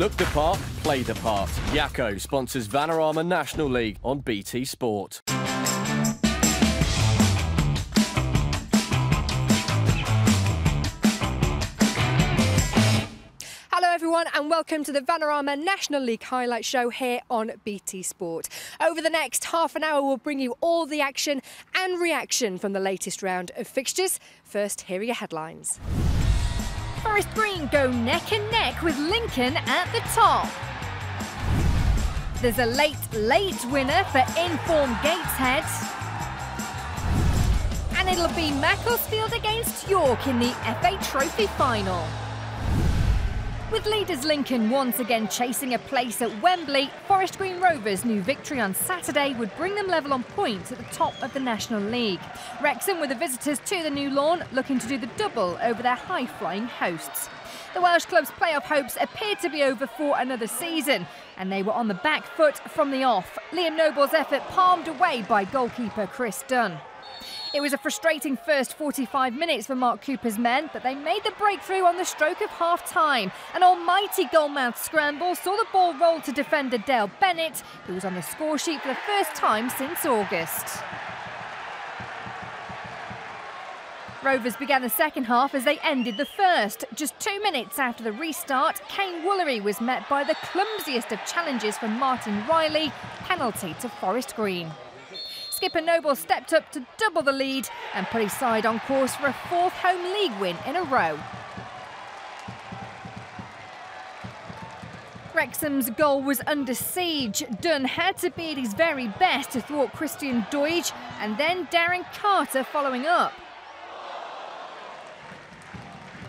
Look the part, play the part. Yako sponsors Vanarama National League on BT Sport. And welcome to the Vanarama National League Highlight Show here on BT Sport. Over the next half an hour, we'll bring you all the action and reaction from the latest round of fixtures. First, here are your headlines. Forest Green go neck and neck with Lincoln at the top. There's a late winner for in-form Gateshead. And it'll be Macclesfield against York in the FA Trophy final. With leaders Lincoln once again chasing a place at Wembley, Forest Green Rovers' new victory on Saturday would bring them level on points at the top of the National League. Wrexham were the visitors to the new lawn, looking to do the double over their high-flying hosts. The Welsh club's playoff hopes appeared to be over for another season, and they were on the back foot from the off. Liam Noble's effort palmed away by goalkeeper Chris Dunn. It was a frustrating first 45 minutes for Mark Cooper's men, but they made the breakthrough on the stroke of half-time. An almighty goalmouth scramble saw the ball roll to defender Dale Bennett, who was on the score sheet for the first time since August. Rovers began the second half as they ended the first. Just 2 minutes after the restart, Kane Woolery was met by the clumsiest of challenges from Martin Riley, penalty to Forest Green. Skipper Noble stepped up to double the lead and put his side on course for a fourth home league win in a row. Wrexham's goal was under siege. Dunn had to be at his very best to thwart Christian Deutsch, and then Darren Carter following up.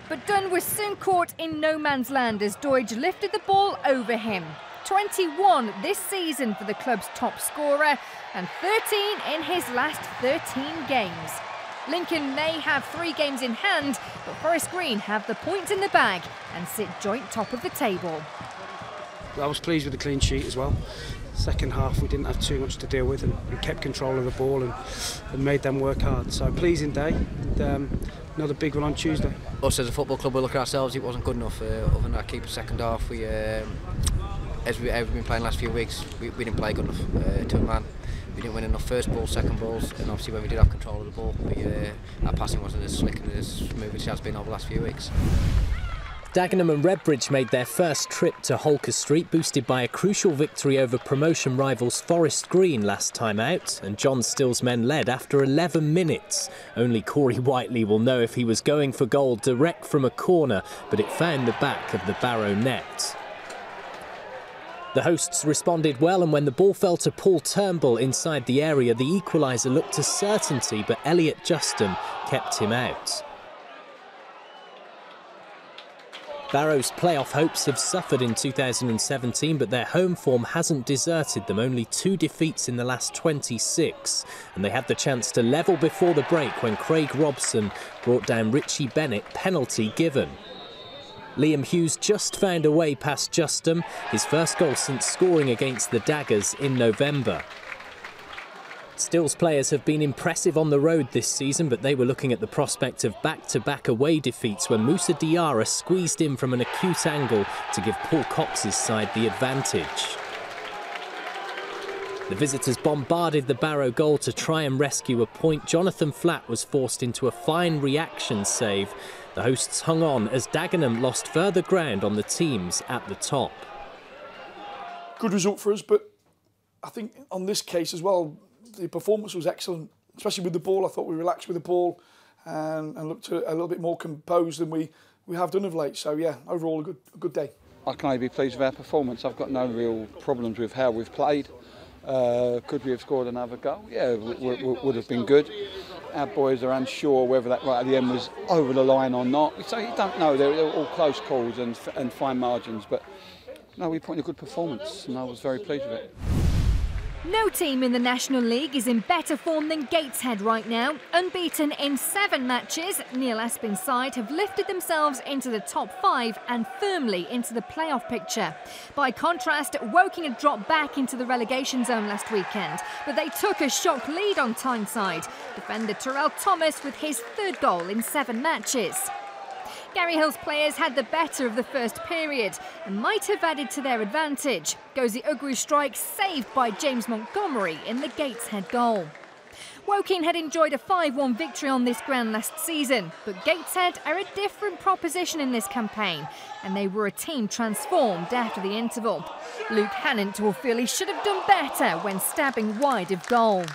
But Dunn was soon caught in no man's land as Deutsch lifted the ball over him. 21 this season for the club's top scorer and 13 in his last 13 games. Lincoln may have 3 games in hand, but Forest Green have the points in the bag and sit joint top of the table. I was pleased with the clean sheet as well. Second half we didn't have too much to deal with and we kept control of the ball and made them work hard. So pleasing day and another big one on Tuesday. Us as a football club, we look at ourselves, it wasn't good enough. Other than our keeper second half, we... As we've been playing the last few weeks, we didn't play good enough to a man. We didn't win enough first balls, second balls, and obviously when we did have control of the ball, our passing wasn't as slick and as smooth as it has been over the last few weeks. Dagenham and Redbridge made their first trip to Holker Street, boosted by a crucial victory over promotion rivals Forest Green last time out, and John Still's men led after 11 minutes. Only Corey Whiteley will know if he was going for goal direct from a corner, but it found the back of the Barrow net. The hosts responded well, and when the ball fell to Paul Turnbull inside the area, the equaliser looked a certainty, but Elliot Justin kept him out. Barrow's playoff hopes have suffered in 2017, but their home form hasn't deserted them, only 2 defeats in the last 26. And they had the chance to level before the break when Craig Robson brought down Richie Bennett, penalty given. Liam Hughes just found a way past Justin, his first goal since scoring against the Daggers in November. Still's players have been impressive on the road this season, but they were looking at the prospect of back-to-back away defeats when Moussa Diarra squeezed in from an acute angle to give Paul Cox's side the advantage. The visitors bombarded the Barrow goal to try and rescue a point. Jonathan Flatt was forced into a fine reaction save. The hosts hung on as Dagenham lost further ground on the teams at the top. Good result for us, but I think on this case as well, the performance was excellent, especially with the ball. I thought we relaxed with the ball and looked a little bit more composed than we have done of late. So yeah, overall a good day. I can only be pleased with our performance. I've got no real problems with how we've played. Could we have scored another goal? Yeah, would have been good. Our boys are unsure whether that right at the end was over the line or not. So you don't know. They're all close calls and fine margins. But no, we put in a good performance, and I was very pleased with it. No team in the National League is in better form than Gateshead right now. Unbeaten in 7 matches, Neil Aspin's side have lifted themselves into the top 5 and firmly into the playoff picture. By contrast, Woking had dropped back into the relegation zone last weekend, but they took a shock lead on Tyneside. Defender Terrell Thomas with his 3rd goal in 7 matches. Gary Hill's players had the better of the first period and might have added to their advantage. Goes the Ugwu strike, saved by James Montgomery in the Gateshead goal. Woking had enjoyed a 5-1 victory on this ground last season, but Gateshead are a different proposition in this campaign, and they were a team transformed after the interval. Luke Hannant will feel he should have done better when stabbing wide of goal.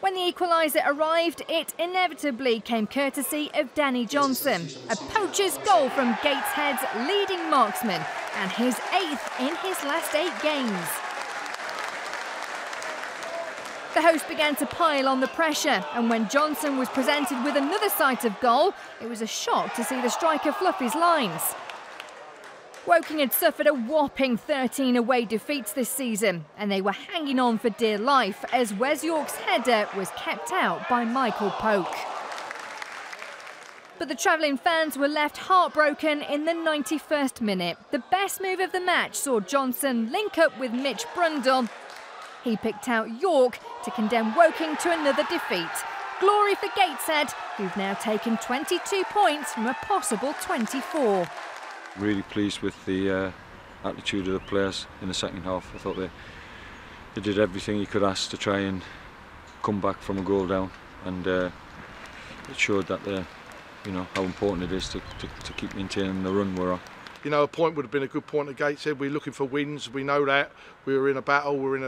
When the equaliser arrived, it inevitably came courtesy of Danny Johnson. A poacher's goal from Gateshead's leading marksman, and his 8th in his last 8 games. The host began to pile on the pressure, and when Johnson was presented with another sight of goal, it was a shock to see the striker fluff his lines. Woking had suffered a whopping 13 away defeats this season, and they were hanging on for dear life as Wes York's header was kept out by Michael Polk. But the travelling fans were left heartbroken in the 91st minute. The best move of the match saw Johnson link up with Mitch Brundle. He picked out York to condemn Woking to another defeat. Glory for Gateshead, who've now taken 22 points from a possible 24. Really pleased with the attitude of the players in the second half. I thought they did everything you could ask to try and come back from a goal down, and it showed that you know how important it is to keep maintaining the run we're on. You know, a point would have been a good point at Gateshead. We're looking for wins. We know that. We were in a battle. We're in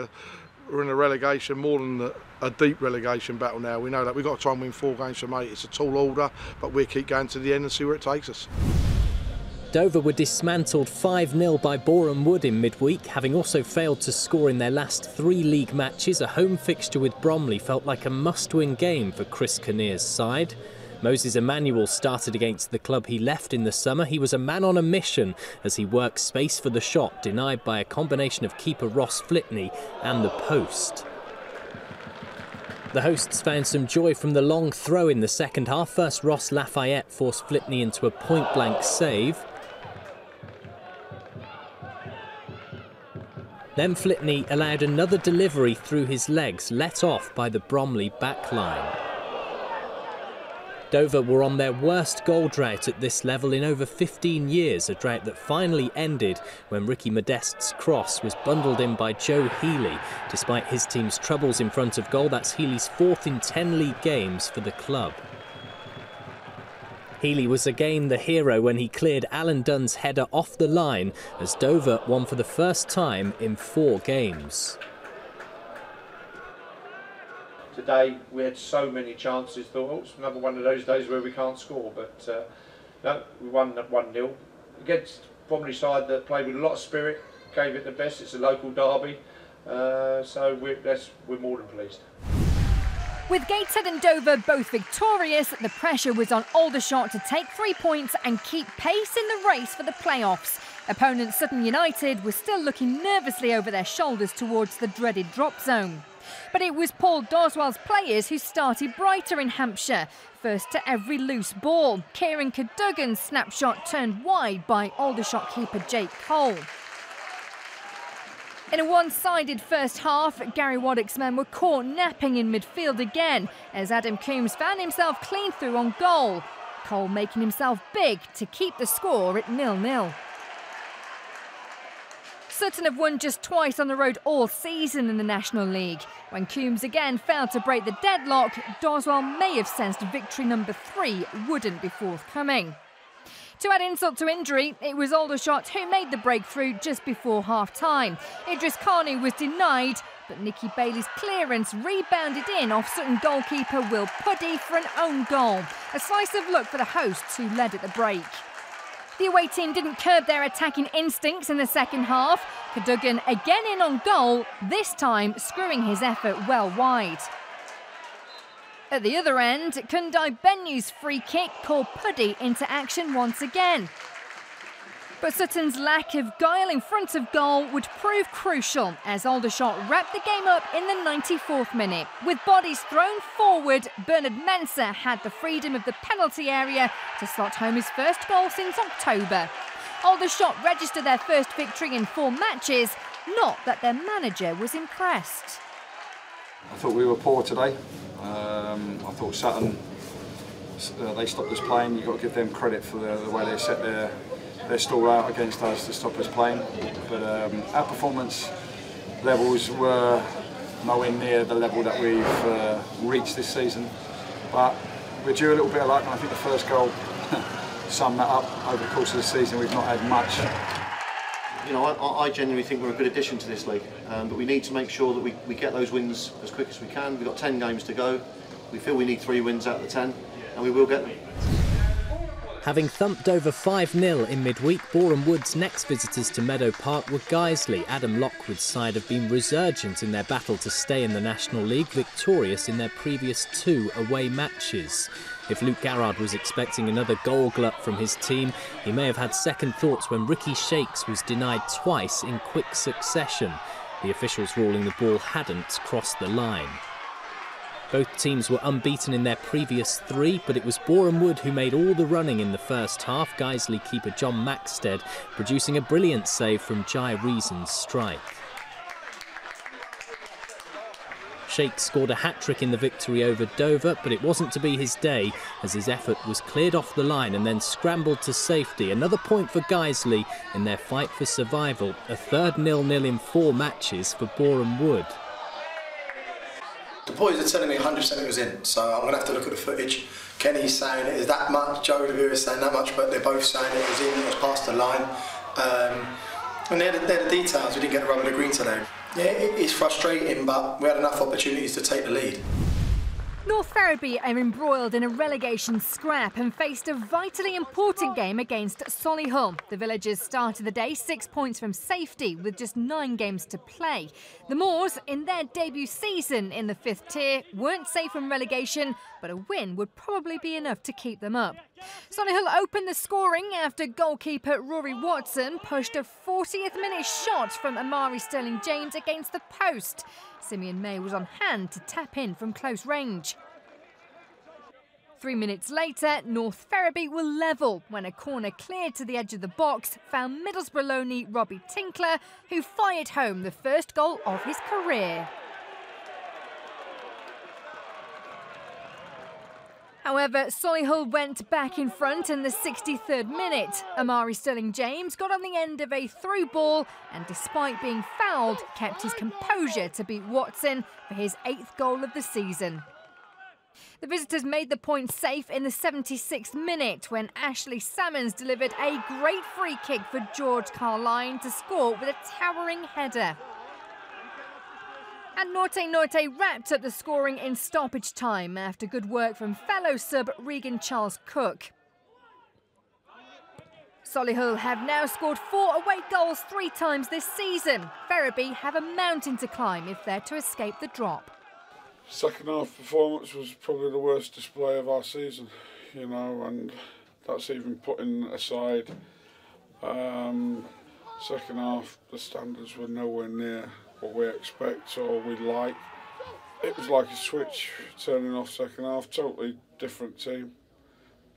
a relegation, more than a deep relegation battle now. We know that. We've got to try and win 4 games from 8. It's a tall order, but we'll keep going to the end and see where it takes us. Dover were dismantled 5-0 by Boreham Wood in midweek, having also failed to score in their last 3 league matches. A home fixture with Bromley felt like a must-win game for Chris Kinnear's side. Moses Emmanuel started against the club he left in the summer. He was a man on a mission as he worked space for the shot, denied by a combination of keeper Ross Flitney and the post. The hosts found some joy from the long throw in the second half. First, Ross Lafayette forced Flitney into a point-blank save. Then Flitney allowed another delivery through his legs, let off by the Bromley backline. Dover were on their worst goal drought at this level in over 15 years, a drought that finally ended when Ricky Modest's cross was bundled in by Joe Healy. Despite his team's troubles in front of goal, that's Healy's 4th in 10 league games for the club. Healy was again the hero when he cleared Alan Dunn's header off the line as Dover won for the first time in 4 games. Today we had so many chances, thought, oh, it's another one of those days where we can't score, but no, we won 1-0. Against Bromley side that played with a lot of spirit, gave it the best. It's a local derby, so we're more than pleased. With Gateshead and Dover both victorious, the pressure was on Aldershot to take 3 points and keep pace in the race for the playoffs. Opponent Sutton United were still looking nervously over their shoulders towards the dreaded drop zone. But it was Paul Doswell's players who started brighter in Hampshire. First to every loose ball, Kieran Cadogan's snapshot turned wide by Aldershot keeper Jake Cole. In a one-sided first half, Gary Waddock's men were caught napping in midfield again as Adam Coombs found himself clean through on goal. Cole making himself big to keep the score at 0-0. Sutton have won just twice on the road all season in the National League. When Coombs again failed to break the deadlock, Doswell may have sensed victory number 3 wouldn't be forthcoming. To add insult to injury, it was Aldershot who made the breakthrough just before half-time. Idris Carney was denied, but Nicky Bailey's clearance rebounded in off Sutton goalkeeper Will Puddy for an own goal. A slice of luck for the hosts who led at the break. The away team didn't curb their attacking instincts in the second half. Cadogan again in on goal, this time screwing his effort well wide. At the other end, Kundai Benyu's free kick called Puddy into action once again. But Sutton's lack of guile in front of goal would prove crucial as Aldershot wrapped the game up in the 94th minute. With bodies thrown forward, Bernard Mensah had the freedom of the penalty area to slot home his first goal since October. Aldershot registered their first victory in 4 matches, not that their manager was impressed. I thought we were poor today. I thought Sutton they stopped us playing. You've got to give them credit for the way they set their stall out against us to stop us playing. But our performance levels were nowhere near the level that we've reached this season. But we're due a little bit of luck, and I think the first goal summed that up. Over the course of the season, we've not had much. You know, I genuinely think we're a good addition to this league, but we need to make sure that we get those wins as quick as we can. We've got 10 games to go. We feel we need 3 wins out of the 10, and we will get them. Having thumped over 5-0 in midweek, Boreham Wood's next visitors to Meadow Park were Guiseley. Adam Lockwood's side have been resurgent in their battle to stay in the National League, victorious in their previous 2 away matches. If Luke Garrard was expecting another goal glut from his team, he may have had second thoughts when Ricky Shakes was denied twice in quick succession, the officials ruling the ball hadn't crossed the line. Both teams were unbeaten in their previous 3, but it was Boreham Wood who made all the running in the first half, Guiseley keeper John Maxted producing a brilliant save from Jai Reason's strike. Shakes scored a hat-trick in the victory over Dover, but it wasn't to be his day, as his effort was cleared off the line and then scrambled to safety. Another point for Guiseley in their fight for survival, a third 0-0 in 4 matches for Boreham Wood. The boys are telling me 100% it was in, so I'm going to have to look at the footage. Kenny's saying it is that much, Joe DeVere is saying that much, but they're both saying it was in, it was past the line. And they're the details. We didn't get the run with the green today. Yeah, it's frustrating, but we had enough opportunities to take the lead. North Ferriby are embroiled in a relegation scrap and faced a vitally important game against Solihull. The Villagers started the day 6 points from safety with just 9 games to play. The Moors, in their debut season in the 5th tier, weren't safe from relegation, but a win would probably be enough to keep them up. Solihull opened the scoring after goalkeeper Rory Watson pushed a 40th-minute shot from Amari Sterling-James against the post. Simeon May was on hand to tap in from close range. 3 minutes later, North Ferriby were level when a corner cleared to the edge of the box found Middlesbrough loanee Robbie Tinkler, who fired home the first goal of his career. However, Solihull went back in front in the 63rd minute. Amari Sterling-James got on the end of a through ball and, despite being fouled, kept his composure to beat Watson for his 8th goal of the season. The visitors made the point safe in the 76th minute when Ashley Salmons delivered a great free kick for George Carline to score with a towering header. And Norte Norte wrapped up the scoring in stoppage time after good work from fellow sub Regan Charles-Cook. Solihull have now scored 4 away goals 3 times this season. Ferriby have a mountain to climb if they're to escape the drop. Second half performance was probably the worst display of our season, you know, and that's even putting aside. Second half, the standards were nowhere near what we expect or we like. It was like a switch turning off second half, totally different team.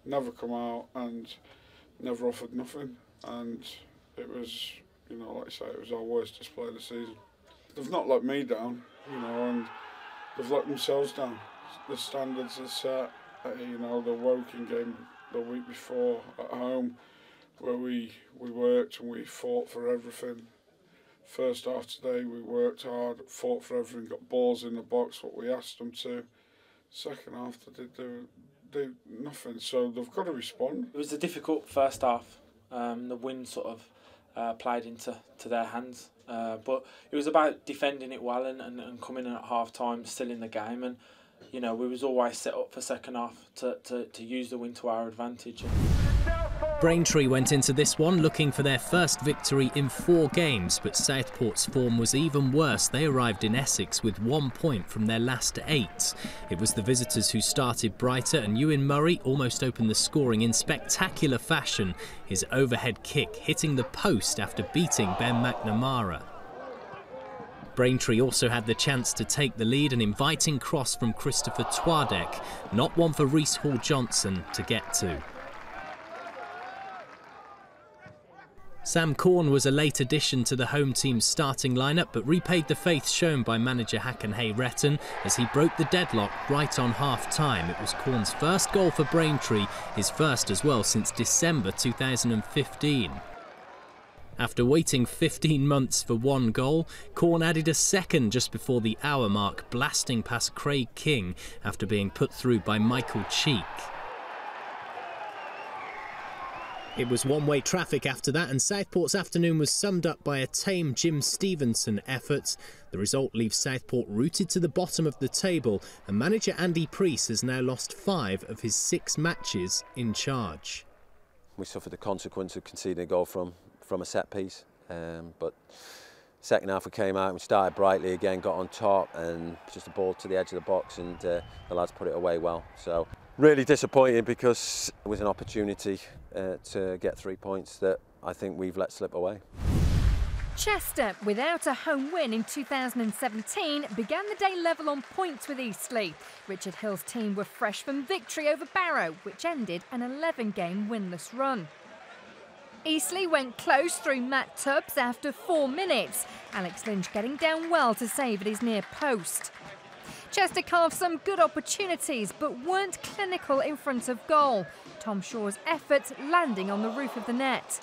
Never come out and never offered nothing, and it was, you know, like I say, it was our worst display of the season. They've not let me down, you know, and they've let themselves down. The standards are set, you know, the Woking game the week before at home where we worked and we fought for everything. First half today, we worked hard, fought for everything, got balls in the box, what we asked them to. Second half, they did nothing, so they've got to respond. It was a difficult first half. The wind sort of played into their hands, but it was about defending it well and coming in at half-time still in the game. And, you know, we was always set up for second half to use the wind to our advantage. Braintree went into this one looking for their first victory in 4 games, but Southport's form was even worse. They arrived in Essex with 1 point from their last 8. It was the visitors who started brighter, and Ewan Murray almost opened the scoring in spectacular fashion, his overhead kick hitting the post after beating Ben McNamara. Braintree also had the chance to take the lead, an inviting cross from Christopher Twardeck, not one for Reece Hall-Johnson to get to. Sam Corn was a late addition to the home team's starting lineup, but repaid the faith shown by manager Hakanhay Retton as he broke the deadlock right on half-time. It was Corn's first goal for Braintree, his first as well since December 2015. After waiting 15 months for one goal, Corn added a second just before the hour mark, blasting past Craig King after being put through by Michael Cheek. It was one-way traffic after that, and Southport's afternoon was summed up by a tame Jim Stevenson effort. The result leaves Southport rooted to the bottom of the table, and manager Andy Preece has now lost 5 of his 6 matches in charge. We suffered the consequence of conceding a goal from a set-piece, but second half we came out, we started brightly again, got on top, and just a ball to the edge of the box, and the lads put it away well. So. Really disappointed because it was an opportunity to get 3 points that I think we've let slip away. Chester, without a home win in 2017, began the day level on points with Eastleigh. Richard Hill's team were fresh from victory over Barrow, which ended an 11-game winless run. Eastleigh went close through Matt Tubbs after 4 minutes, Alex Lynch getting down well to save at his near post. Chester carved some good opportunities, but weren't clinical in front of goal. Tom Shaw's effort landing on the roof of the net.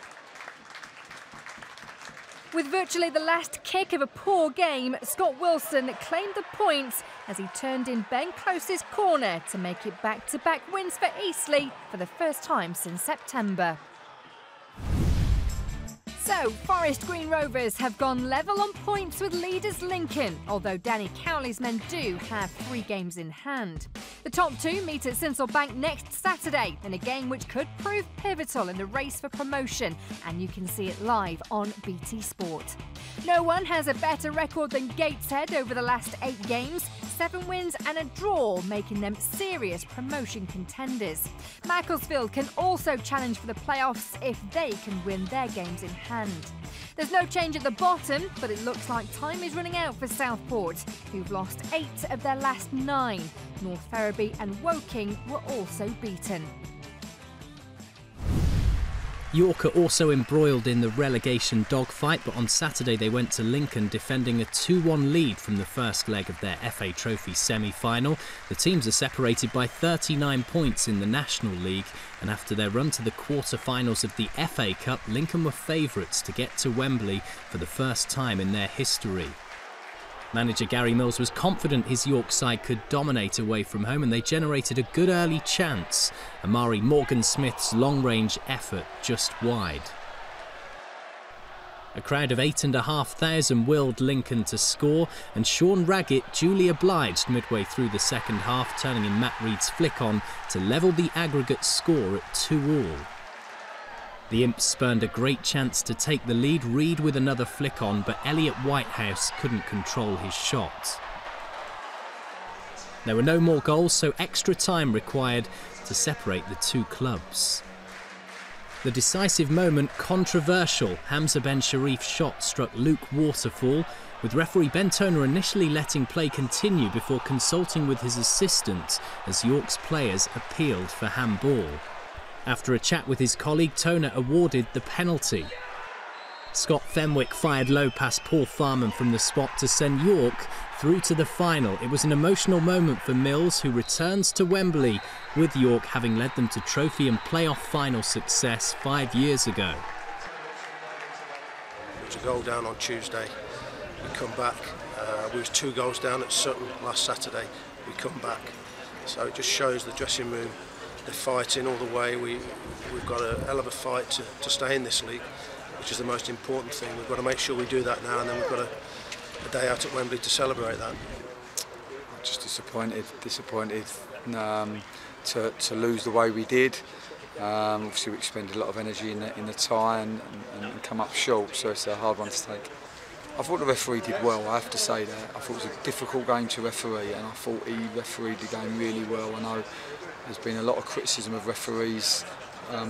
With virtually the last kick of a poor game, Scott Wilson claimed the points as he turned in Ben Close's corner to make it back-to-back wins for Eastleigh for the first time since September. So, Forest Green Rovers have gone level on points with leaders Lincoln, although Danny Cowley's men do have 3 games in hand. The top 2 meet at Sinsel Bank next Saturday in a game which could prove pivotal in the race for promotion, and you can see it live on BT Sport. No one has a better record than Gateshead over the last 8 games, 7 wins and a draw, making them serious promotion contenders. Macclesfield can also challenge for the playoffs if they can win their games in hand. There's no change at the bottom, but it looks like time is running out for Southport, who've lost 8 of their last 9. North Ferriby and Woking were also beaten. York are also embroiled in the relegation dogfight, but on Saturday they went to Lincoln, defending a 2-1 lead from the first leg of their FA Trophy semi-final. The teams are separated by 39 points in the National League, and after their run to the quarter-finals of the FA Cup, Lincoln were favourites to get to Wembley for the first time in their history. Manager Gary Mills was confident his York side could dominate away from home, and they generated a good early chance. Amari Morgan-Smith's long-range effort just wide. A crowd of 8,500 willed Lincoln to score, and Sean Raggett duly obliged midway through the second half, turning in Matt Reid's flick on to level the aggregate score at 2-2. The Imps spurned a great chance to take the lead, Reid with another flick on, but Elliot Whitehouse couldn't control his shot. There were no more goals, so extra time required to separate the 2 clubs. The decisive moment controversial. Hamza Ben Sharif's shot struck Luke Waterfall, with referee Ben Toner initially letting play continue before consulting with his assistant as York's players appealed for handball. After a chat with his colleague, Toner awarded the penalty. Scott Fenwick fired low past Paul Farman from the spot to send York through to the final. It was an emotional moment for Mills, who returns to Wembley, with York having led them to trophy and playoff final success 5 years ago. It was a goal down on Tuesday. We come back. We was 2 goals down at Sutton last Saturday. We come back. So it just shows the dressing room. They're fighting all the way. We've got a hell of a fight to stay in this league, which is the most important thing. We've got to make sure we do that now, and then we've got a day out at Wembley to celebrate that. I'm just disappointed to lose the way we did. Obviously we expended a lot of energy in the tie and come up short, so it's a hard one to take. I thought the referee did well, I have to say that. I thought it was a difficult game to referee, and I thought he refereed the game really well. I know there's been a lot of criticism of referees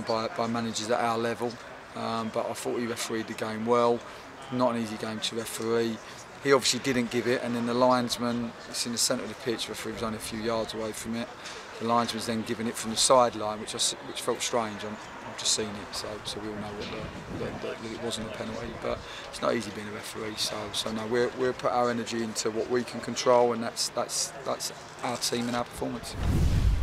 by managers at our level, but I thought he refereed the game well. Not an easy game to referee. He obviously didn't give it, and then the linesman, it's in the centre of the pitch, the referee was only a few yards away from it. The linesman's then giving it from the sideline, which felt strange. I we've just seen it, so we all know that it wasn't a penalty. But it's not easy being a referee, so no, we'll put our energy into what we can control, and that's our team and our performance.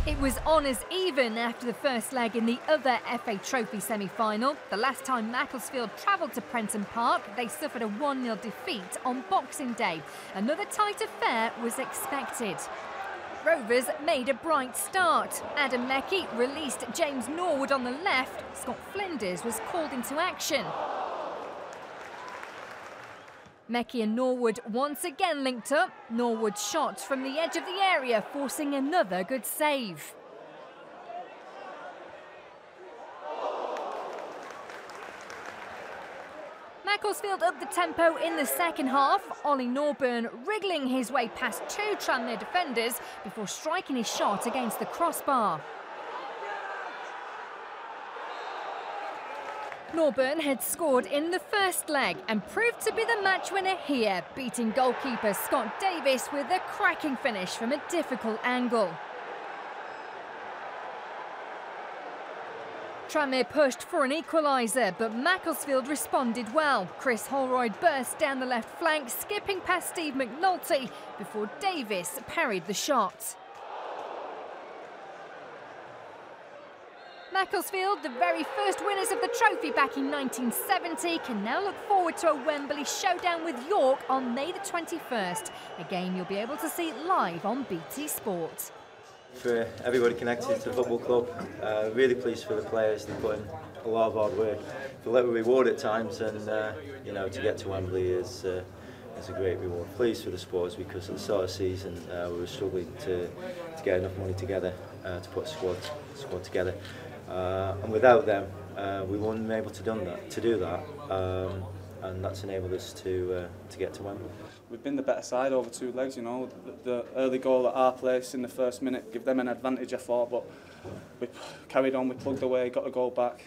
It was on as even after the first leg in the other FA Trophy semi-final. The last time Macclesfield travelled to Prenton Park, they suffered a 1-0 defeat on Boxing Day. Another tight affair was expected. Rovers made a bright start. Adam Leckie released James Norwood on the left. Scott Flinders was called into action. Leckie and Norwood once again linked up. Norwood shot from the edge of the area, forcing another good save. Macclesfield up the tempo in the second half, Ollie Norburn wriggling his way past two Tranmere defenders before striking his shot against the crossbar. Norburn had scored in the first leg and proved to be the match winner here, beating goalkeeper Scott Davis with a cracking finish from a difficult angle. Tranmere pushed for an equaliser, but Macclesfield responded well. Chris Holroyd burst down the left flank, skipping past Steve McNulty before Davis parried the shot. Macclesfield, the very first winners of the trophy back in 1970, can now look forward to a Wembley showdown with York on May the 21st. A game you'll be able to see live on BT Sport. For everybody connected to the football club, really pleased for the players. They put in a lot of hard work, a little reward at times, and you know, to get to Wembley is a great reward. Pleased for the sports because at the start of the season we were struggling to get enough money together to put a squad together, and without them we wouldn't be able to do that. And that's enabled us to get to Wembley. We've been the better side over two legs, you know. The early goal at our place in the first minute gave them an advantage, I thought, but we carried on, we plugged away, got the goal back.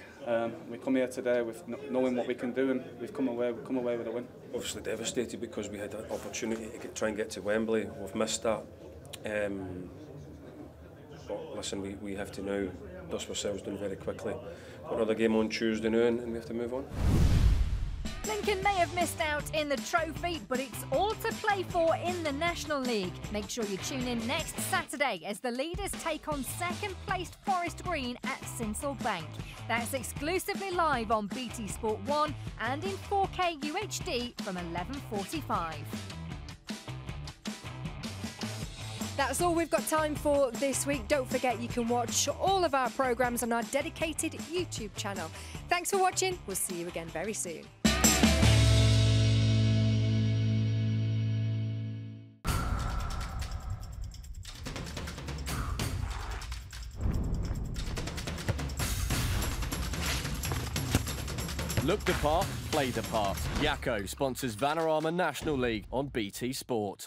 We come here today with knowing what we can do, and we've come away with a win. Obviously devastated because we had an opportunity to try and get to Wembley. We've missed that. But listen, we have to now dust ourselves down very quickly. Got another game on Tuesday noon, and we have to move on. Lincoln may have missed out in the trophy, but it's all to play for in the National League. Make sure you tune in next Saturday as the leaders take on second-placed Forest Green at Sinsel Bank. That's exclusively live on BT Sport 1 and in 4K UHD from 11:45. That's all we've got time for this week. Don't forget you can watch all of our programmes on our dedicated YouTube channel. Thanks for watching. We'll see you again very soon. Look the part, play the part. Yako sponsors Vanarama National League on BT Sport.